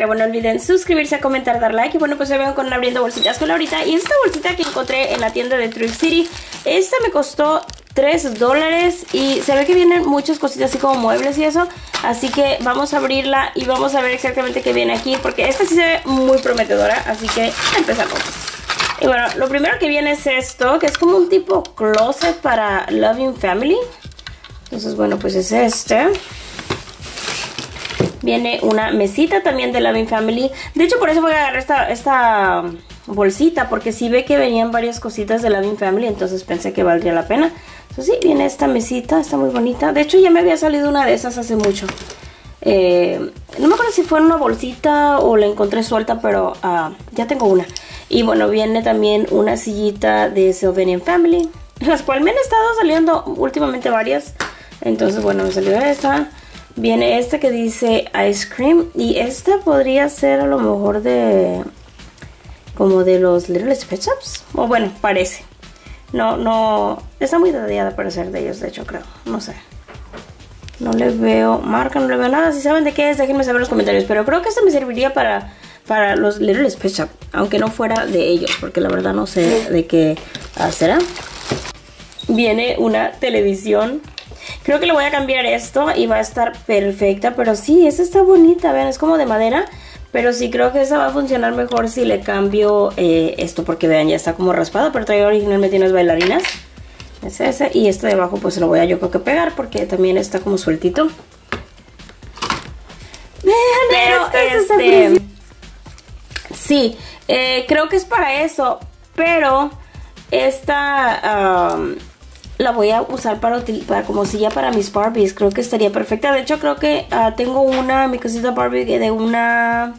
encontré. Bueno, no olviden suscribirse, comentar, dar like. Y bueno, pues se veo con abriendo bolsitas con Laurita. Y esta bolsita que encontré en la tienda de True City, esta me costó $3 y se ve que vienen muchas cositas así como muebles y eso. Así que vamos a abrirla y vamos a ver exactamente qué viene aquí, porque esta sí se ve muy prometedora, así que empezamos. Y bueno, lo primero que viene es esto, que es como un tipo closet para Loving Family. Entonces bueno, pues es este. Viene una mesita también de Loving Family. De hecho, por eso voy a agarrar esta bolsita, porque sí ve que venían varias cositas de Loving Family, entonces pensé que valdría la pena. Entonces sí, viene esta mesita, está muy bonita. De hecho, ya me había salido una de esas hace mucho. No me acuerdo si fue en una bolsita o la encontré suelta, pero ya tengo una. Y bueno, viene también una sillita de Sylvanian Family, las cuales me han estado saliendo últimamente varias. Entonces bueno, me salió esta. Viene esta que dice Ice Cream, y esta podría ser a lo mejor de... como de los Littlest Pet Shops. O bueno, parece. No. Está muy detallada para ser de ellos, de hecho, creo. No sé. No le veo marca, no le veo nada. Si saben de qué es, déjenme saber en los comentarios. Pero creo que esta me serviría para los Littlest Pet Shops, aunque no fuera de ellos, porque la verdad no sé de qué será. Viene una televisión. Creo que le voy a cambiar esto y va a estar perfecta. Pero sí, esta está bonita. Vean, es como de madera. Pero sí creo que esa va a funcionar mejor si le cambio esto, porque vean, ya está como raspado, pero traía originalmente unas bailarinas. Es ese, y este de abajo pues se lo voy a yo creo que pegar, porque también está como sueltito. Vean, pero sí, creo que es para eso, pero esta... la voy a usar para como silla para mis Barbies. Creo que estaría perfecta. De hecho, creo que tengo una, mi cosita Barbie, de una...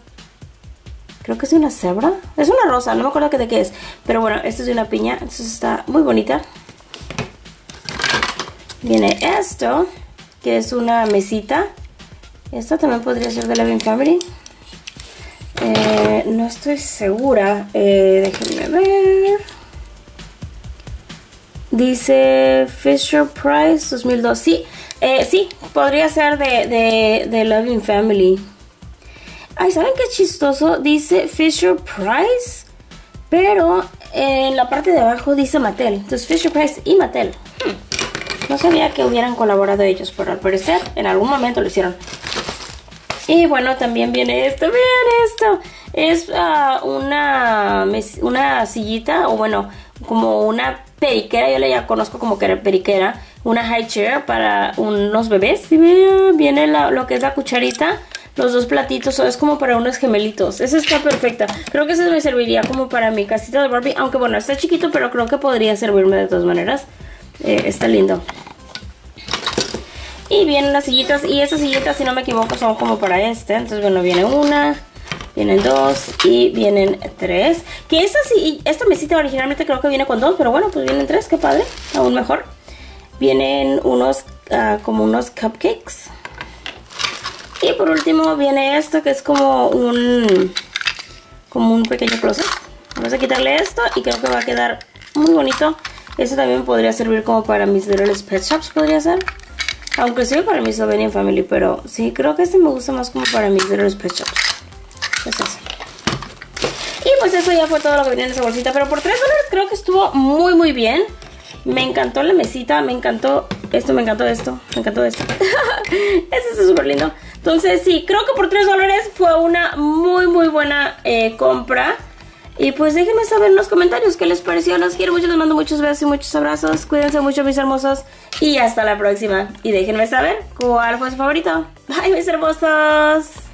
creo que es de una cebra. Es una rosa, no me acuerdo de qué es. Pero bueno, esta es de una piña. Entonces está muy bonita. Viene esto, que es una mesita. Esta también podría ser de Loving Family. No estoy segura. Déjenme ver... dice Fisher Price 2002. Sí, sí, podría ser de Loving Family. Ay, ¿saben qué chistoso? Dice Fisher Price, pero en la parte de abajo dice Mattel. Entonces Fisher Price y Mattel. No sabía que hubieran colaborado ellos, pero al parecer en algún momento lo hicieron. Y bueno, también viene esto. Vean esto. Es una sillita, o bueno, como una periquera. Yo la ya conozco como que era periquera. Una high chair para unos bebés. Y vean, viene lo que es la cucharita, los dos platitos. Es como para unos gemelitos. Esa está perfecta. Creo que esa me serviría como para mi casita de Barbie. Aunque bueno, está chiquito, pero creo que podría servirme de todas maneras. Está lindo. Y vienen las sillitas. Y esas sillitas, si no me equivoco, son como para este. Entonces bueno, viene una... vienen dos y vienen tres. Que esta sí, esta mesita originalmente creo que viene con dos, pero bueno, pues vienen tres, qué padre, aún mejor. Vienen unos, como unos cupcakes. Y por último viene esto, que es como un pequeño closet. Vamos a quitarle esto y creo que va a quedar muy bonito. Esto también podría servir como para mis Littlest Pet Shops, podría ser. Aunque sirve para mis Slovenian Family, pero sí, creo que este me gusta más como para mis Littlest Pet Shops. Pues eso. Y pues eso ya fue todo lo que venía en esa bolsita. Pero por $3 creo que estuvo muy muy bien. Me encantó la mesita, me encantó esto, me encantó esto, me encantó esto. Eso es súper lindo. Entonces sí, creo que por $3 fue una muy muy buena compra. Y pues déjenme saber en los comentarios qué les pareció. Los quiero mucho, les mando muchos besos y muchos abrazos. Cuídense mucho, mis hermosos. Y hasta la próxima. Y déjenme saber cuál fue su favorito. Bye, mis hermosos.